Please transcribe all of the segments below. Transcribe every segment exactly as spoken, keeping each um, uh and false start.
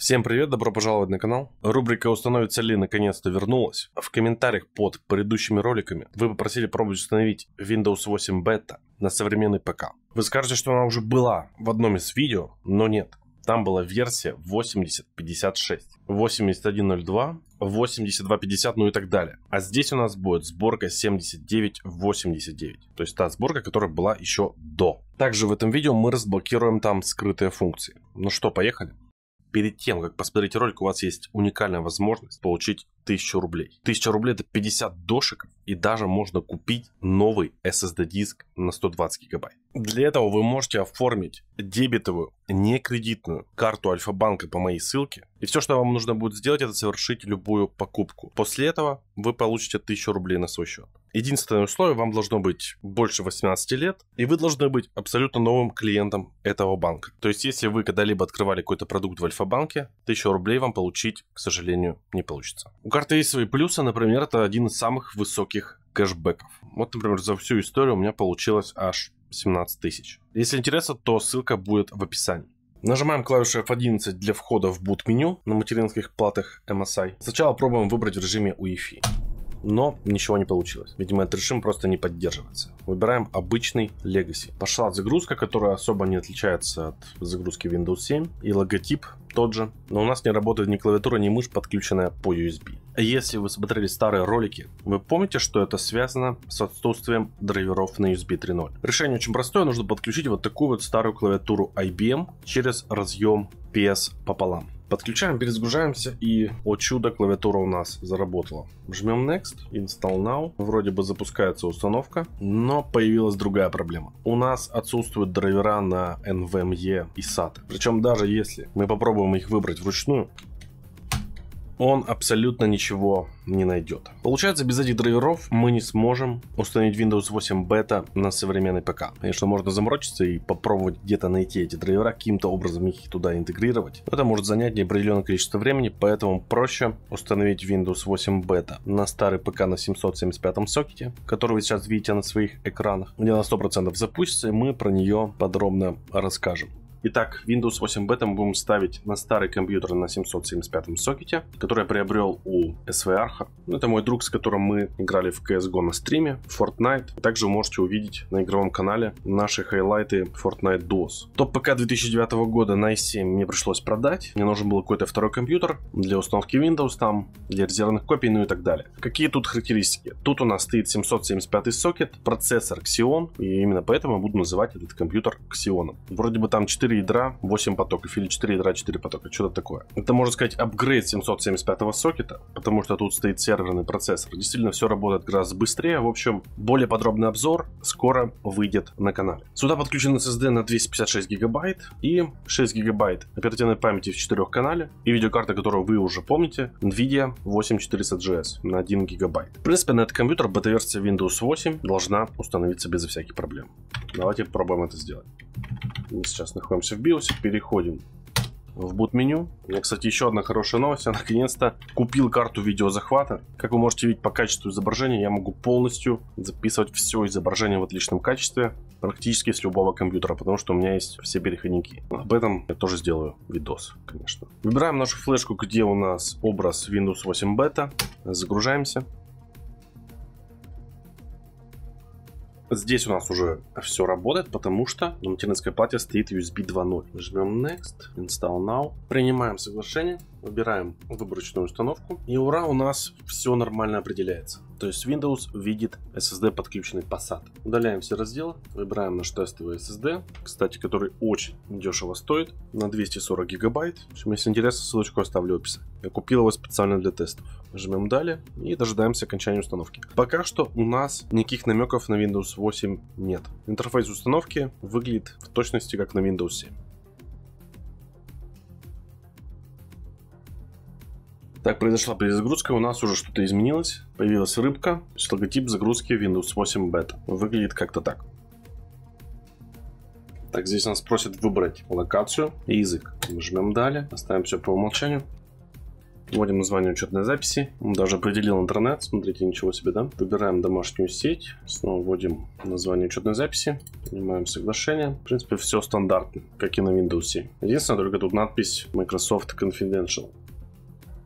Всем привет, добро пожаловать на канал. Рубрика «Установится ли» наконец-то вернулась. В комментариях под предыдущими роликами вы попросили пробовать установить Windows восемь Beta на современный ПК. Вы скажете, что она уже была в одном из видео, но нет. Там была версия восемьдесят пятьдесят шесть, восемьдесят один ноль два, восемьдесят два пятьдесят, ну и так далее. А здесь у нас будет сборка семьдесят девять восемьдесят девять, то есть та сборка, которая была еще до. Также в этом видео мы разблокируем там скрытые функции. Ну что, поехали. Перед тем, как посмотреть ролик, у вас есть уникальная возможность получить тысячу рублей. тысяча рублей это пятьдесят дошиков, и даже можно купить новый эс эс ди диск на сто двадцать гигабайт. Для этого вы можете оформить дебетовую, не кредитную карту Альфа-банка по моей ссылке. И все, что вам нужно будет сделать, это совершить любую покупку. После этого вы получите тысячу рублей на свой счет. Единственное условие, вам должно быть больше восемнадцати лет, и вы должны быть абсолютно новым клиентом этого банка. То есть, если вы когда-либо открывали какой-то продукт в Альфа-банке, тысячу рублей вам получить, к сожалению, не получится. У карты есть свои плюсы, например, это один из самых высоких кэшбэков. Вот, например, за всю историю у меня получилось аж семнадцать тысяч. Если интересно, то ссылка будет в описании. Нажимаем клавишу эф одиннадцать для входа в boot-меню на материнских платах эм эс ай. Сначала пробуем выбрать в режиме уи-фи. Но ничего не получилось. Видимо, этот режим просто не поддерживается. Выбираем обычный Legacy. Пошла загрузка, которая особо не отличается от загрузки Windows семь. И логотип тот же. Но у нас не работает ни клавиатура, ни мышь, подключенная по ю эс би. Если вы смотрели старые ролики, вы помните, что это связано с отсутствием драйверов на ю эс би три ноль. Решение очень простое. Нужно подключить вот такую вот старую клавиатуру ай би эм через разъем пи эс пополам. Подключаем, перезагружаемся, и, о чудо, клавиатура у нас заработала. Жмем Next, Install Now, вроде бы запускается установка, но появилась другая проблема. У нас отсутствуют драйвера на NVMe и сата. Причем даже если мы попробуем их выбрать вручную, он абсолютно ничего не найдет. Получается, без этих драйверов мы не сможем установить Windows восемь Beta на современный ПК. Конечно, можно заморочиться и попробовать где-то найти эти драйвера, каким-то образом их туда интегрировать. Это может занять неопределенное количество времени, поэтому проще установить Windows восемь Beta на старый ПК на семьсот семьдесят пятом сокете, который вы сейчас видите на своих экранах, где она сто процентов запустится, и мы про нее подробно расскажем. Итак, Windows восемь Beta мы будем ставить на старый компьютер на семьсот семьдесят пятом сокете, который я приобрел у эс ви Archa. Это мой друг, с которым мы играли в си эс го на стриме, Fortnite. Также вы можете увидеть на игровом канале наши хайлайты Fortnite дос. Топ ПК две тысячи девятого года на ай семь мне пришлось продать. Мне нужен был какой-то второй компьютер для установки Windows, там, для резервных копий, ну и так далее. Какие тут характеристики? Тут у нас стоит семьсот семьдесят пятый сокет, процессор Xeon, и именно поэтому я буду называть этот компьютер Xeon. Вроде бы там четыре ядра, восемь потоков, или четыре ядра, четыре потока, что-то такое. Это, можно сказать, апгрейд семьсот семьдесят пятого сокета, потому что тут стоит серверный процессор. Действительно, все работает гораздо быстрее. В общем, более подробный обзор скоро выйдет на канале. Сюда подключен эс эс ди на двести пятьдесят шесть гигабайт и шесть гигабайт оперативной памяти в четырёхканале и видеокарта, которую вы уже помните, Nvidia восемь четыреста джи эс на один гигабайт. В принципе, на этот компьютер бета-версия Windows восемь должна установиться безо всяких проблем. Давайте попробуем это сделать. Мы сейчас находимся в биосе, переходим в boot-меню. У меня, кстати, еще одна хорошая новость. Я наконец-то купил карту видеозахвата. Как вы можете видеть по качеству изображения, я могу полностью записывать все изображение в отличном качестве практически с любого компьютера, потому что у меня есть все переходники. Об этом я тоже сделаю видос, конечно. Выбираем нашу флешку, где у нас образ Windows восемь Beta. Загружаемся. Здесь у нас уже все работает, потому что на материнской плате стоит ю эс би два ноль. Нажмем Next, Install Now, принимаем соглашение, выбираем выборочную установку. И ура, у нас все нормально определяется. То есть Windows видит эс эс ди, подключенный по сата. Удаляем все разделы, выбираем наш тестовый эс эс ди, кстати, который очень дешево стоит, на двести сорок гигабайт. В общем, если интересно, ссылочку оставлю в описании. Я купил его специально для тестов. Жмем далее и дожидаемся окончания установки. Пока что у нас никаких намеков на Windows восемь нет. Интерфейс установки выглядит в точности как на Windows семь. Так, произошла перезагрузка, у нас уже что-то изменилось. Появилась рыбка, логотип загрузки Windows восемь Beta. Выглядит как-то так. Так, здесь нас просят выбрать локацию и язык. Нажмем далее, оставим все по умолчанию. Вводим название учетной записи. Он даже определил интернет. Смотрите, ничего себе, да? Выбираем домашнюю сеть. Снова вводим название учетной записи. Принимаем соглашение. В принципе, все стандартно, как и на Windows семь. Единственное, только тут надпись Microsoft Confidential.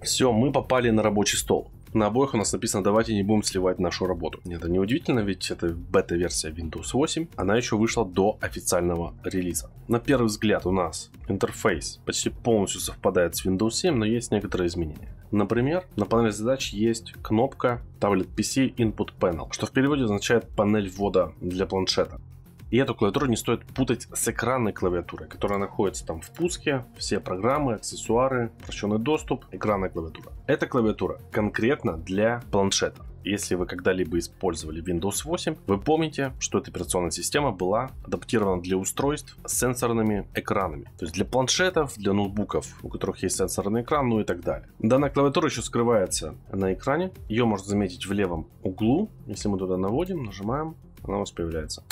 Все, мы попали на рабочий стол. На обоих у нас написано: давайте не будем сливать нашу работу. Это не удивительно, ведь это бета-версия Windows восемь. Она еще вышла до официального релиза. На первый взгляд у нас интерфейс почти полностью совпадает с Windows семь, но есть некоторые изменения. Например, на панели задач есть кнопка Tablet пи си Input Panel, что в переводе означает панель ввода для планшета. И эту клавиатуру не стоит путать с экранной клавиатурой, которая находится там в пуске, все программы, аксессуары, упрощенный доступ, экранная клавиатура. Эта клавиатура конкретно для планшета. Если вы когда-либо использовали Windows восемь, вы помните, что эта операционная система была адаптирована для устройств с сенсорными экранами. То есть для планшетов, для ноутбуков, у которых есть сенсорный экран, ну и так далее. Данная клавиатура еще скрывается на экране. Ее можно заметить в левом углу. Если мы туда наводим, нажимаем, она у нас появляется.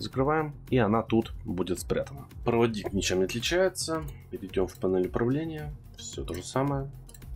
Закрываем, и она тут будет спрятана. Проводник ничем не отличается. Перейдем в панель управления. Все то же самое,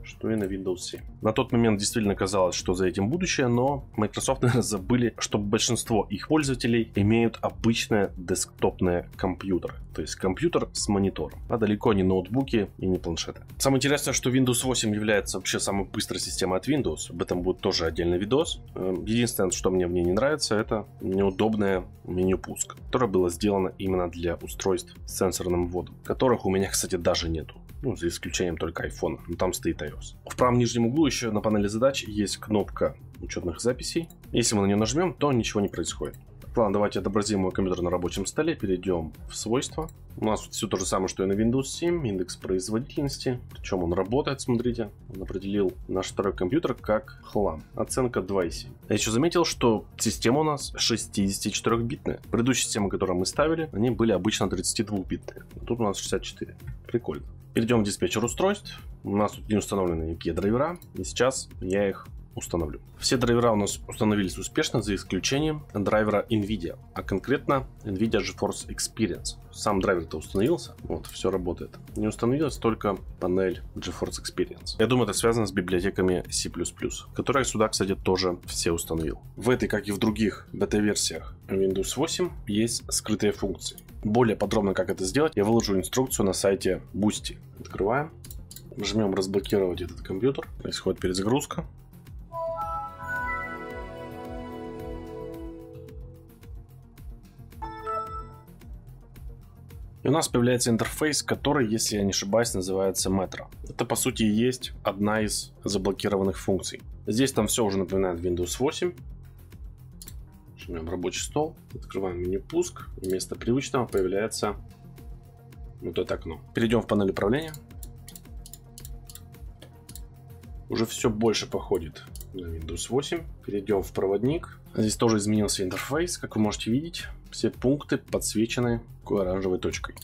что и на Windows семь. На тот момент действительно казалось, что за этим будущее, но Microsoft, наверное, забыли, что большинство их пользователей имеют обычные десктопные компьютеры. То есть компьютер с монитором, а далеко не ноутбуки и не планшеты. Самое интересное, что Windows восемь является вообще самой быстрой системой от Windows. Об этом будет тоже отдельный видос. Единственное, что мне в ней не нравится, это неудобное меню пуск, которое было сделано именно для устройств с сенсорным вводом, которых у меня, кстати, даже нету. Ну, за исключением только iPhone, но там стоит iOS. В правом нижнем углу еще на панели задач есть кнопка учетных записей. Если мы на нее нажмем, то ничего не происходит. Ладно, давайте отобразим мой компьютер на рабочем столе. Перейдем в свойства. У нас все то же самое, что и на Windows семь. Индекс производительности. Причем он работает, смотрите. Он определил наш второй компьютер как хлам. Оценка два и семь. Я еще заметил, что система у нас шестьдесят четыре битная. Предыдущие системы, которые мы ставили, они были обычно тридцать два битные. Тут у нас шестьдесят четыре. Прикольно. Перейдем в диспетчер устройств. У нас тут не установлены никакие драйвера. И сейчас я их установлю. Все драйвера у нас установились успешно, за исключением драйвера Nvidia, а конкретно Nvidia GeForce Experience. Сам драйвер-то установился, вот, все работает. Не установилась только панель GeForce Experience. Я думаю, это связано с библиотеками си плюс плюс, которые сюда, кстати, тоже все установил. В этой, как и в других бета-версиях Windows восемь, есть скрытые функции. Более подробно, как это сделать, я выложу инструкцию на сайте Boosty. Открываем, жмем разблокировать этот компьютер, происходит перезагрузка. И у нас появляется интерфейс, который, если я не ошибаюсь, называется Metro. Это, по сути, и есть одна из заблокированных функций. Здесь там все уже напоминает Windows восемь. Жмем рабочий стол, открываем меню пуск. Вместо привычного появляется вот это окно. Перейдем в панель управления. Уже все больше походит на Windows восемь. Перейдем в проводник. Здесь тоже изменился интерфейс, как вы можете видеть. Все пункты подсвечены оранжевой точкой.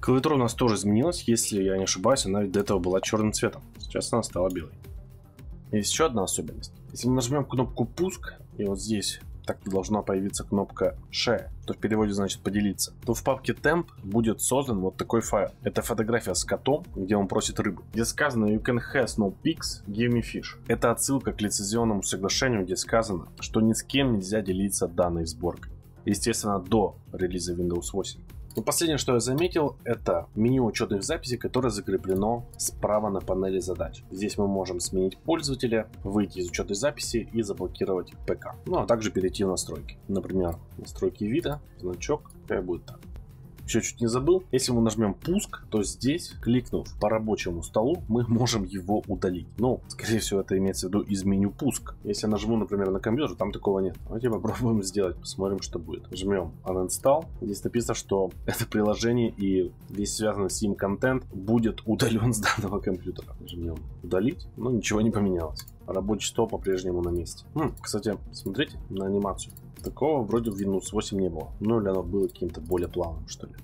Клавиатура у нас тоже изменилась, если я не ошибаюсь, она до этого была черным цветом. Сейчас она стала белой. Есть еще одна особенность. Если мы нажмем кнопку «Пуск», и вот здесь так должна появиться кнопка «Share», что в переводе значит «поделиться», то в папке «Temp» будет создан вот такой файл. Это фотография с котом, где он просит рыбу. Где сказано «You can have no pics, give me fish». Это отсылка к лицензионному соглашению, где сказано, что ни с кем нельзя делиться данной сборкой. Естественно, до релиза Windows восемь. Но последнее, что я заметил, это меню учетных записей, которое закреплено справа на панели задач. Здесь мы можем сменить пользователя, выйти из учетной записи и заблокировать ПК. Ну, а также перейти в настройки. Например, настройки вида, значок, какая будет так. Еще чуть не забыл, если мы нажмем пуск, то здесь, кликнув по рабочему столу, мы можем его удалить. Но, скорее всего, это имеется в виду из меню пуск. Если я нажму, например, на компьютер, там такого нет. Давайте попробуем сделать, посмотрим, что будет. Жмем uninstall. Здесь написано, что это приложение и весь связанный с ним контент будет удален с данного компьютера. Жмем удалить, но ничего не поменялось. Рабочий стол по-прежнему на месте. Хм, кстати, смотрите на анимацию. Такого вроде в Windows восемь не было. Ну или оно было каким-то более плавным, что ли.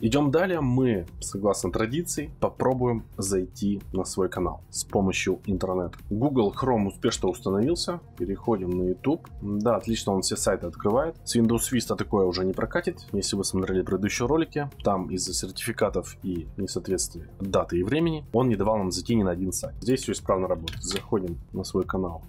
Идем далее, мы, согласно традиции, попробуем зайти на свой канал с помощью интернета. Google Chrome успешно установился, переходим на YouTube. Да, отлично, он все сайты открывает. С Windows Vista такое уже не прокатит. Если вы смотрели предыдущие ролики, там из-за сертификатов и несоответствия даты и времени он не давал нам зайти ни на один сайт. Здесь все исправно работает. Заходим на свой канал.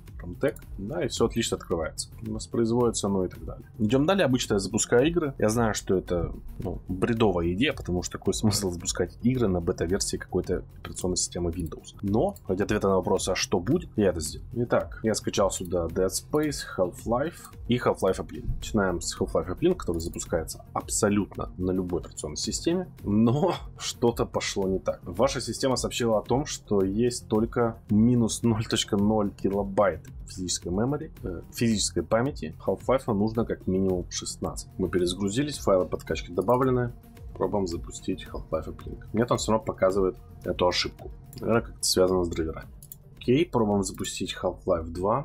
Да, и все отлично открывается, воспроизводится, ну и так далее. Идем далее. Обычно я запускаю игры. Я знаю, что это ну, бредовая идея, потому что такой смысл запускать игры на бета-версии какой-то операционной системы Windows. Но, ради ответа на вопрос, а что будет, я это сделаю. Итак, я скачал сюда Dead Space, Half-Life и Half-Life Alyx. Начинаем с Half-Life Alyx, который запускается абсолютно на любой операционной системе, но что-то пошло не так. Ваша система сообщила о том, что есть только минус ноль точка ноль килобайт физической memory, э, физической памяти. Half-Life нужно как минимум шестнадцать. Мы перезагрузились, файлы подкачки добавлены. Пробуем запустить Half-Life Alyx. Мне там все равно показывает эту ошибку. Наверное, как-то связано с драйверами. Окей, пробуем запустить Half-Life два.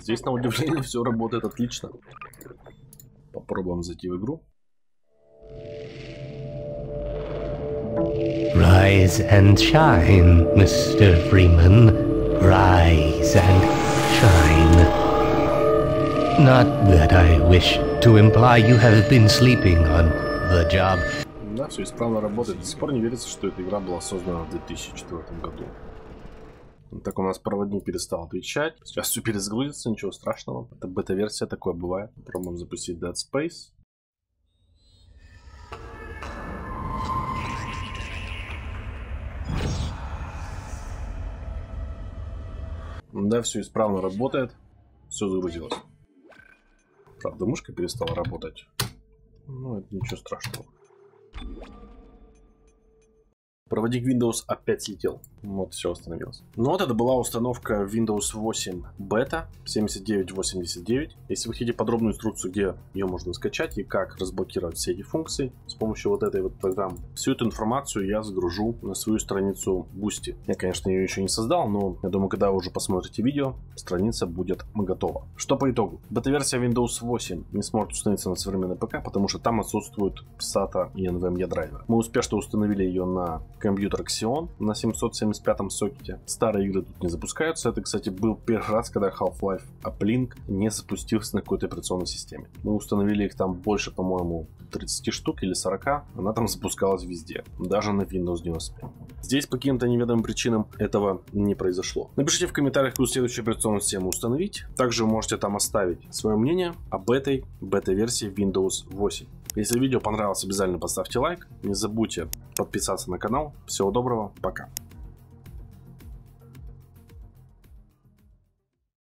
Здесь, на удивление, все работает отлично. Попробуем зайти в игру. Rise and shine, мистер Freeman. Rise and shine. Not that I wish to imply you have been sleeping on the job. Да, все исправно работает. До сих пор не верится, что эта игра была создана в две тысячи четвёртом году. Так у нас проводник перестал отвечать. Сейчас все перезагрузится, ничего страшного. Это бета-версия, такое бывает. Попробуем запустить Dead Space. Да, все исправно работает. Все загрузилось. Правда, мышка перестала работать. Ну, это ничего страшного. Проводник Windows опять слетел. Вот, все остановилось. Ну вот, это была установка Windows восемь Beta семьдесят девять восемьдесят девять. Если вы хотите подробную инструкцию, где ее можно скачать и как разблокировать все эти функции с помощью вот этой вот программы, всю эту информацию я загружу на свою страницу Boosty. Я, конечно, ее еще не создал, но я думаю, когда вы уже посмотрите видео, страница будет готова. Что по итогу? Бета-версия Windows восемь не сможет установиться на современный ПК, потому что там отсутствуют сата и NVMe драйвер. Мы успешно установили ее на компьютер Xeon на семьсот семьдесят пятом сокете. Старые игры тут не запускаются. Это, кстати, был первый раз, когда Half-Life Alyx не запустился на какой-то операционной системе. Мы установили их там больше, по-моему, тридцати штук или сорока. Она там запускалась везде, даже на Windows девяносто пять. Здесь по каким-то неведомым причинам этого не произошло. Напишите в комментариях, какую следующую операционную систему установить. Также можете там оставить свое мнение об этой бета-версии Windows восемь. Если видео понравилось, обязательно поставьте лайк. Не забудьте подписаться на канал. Всего доброго, пока.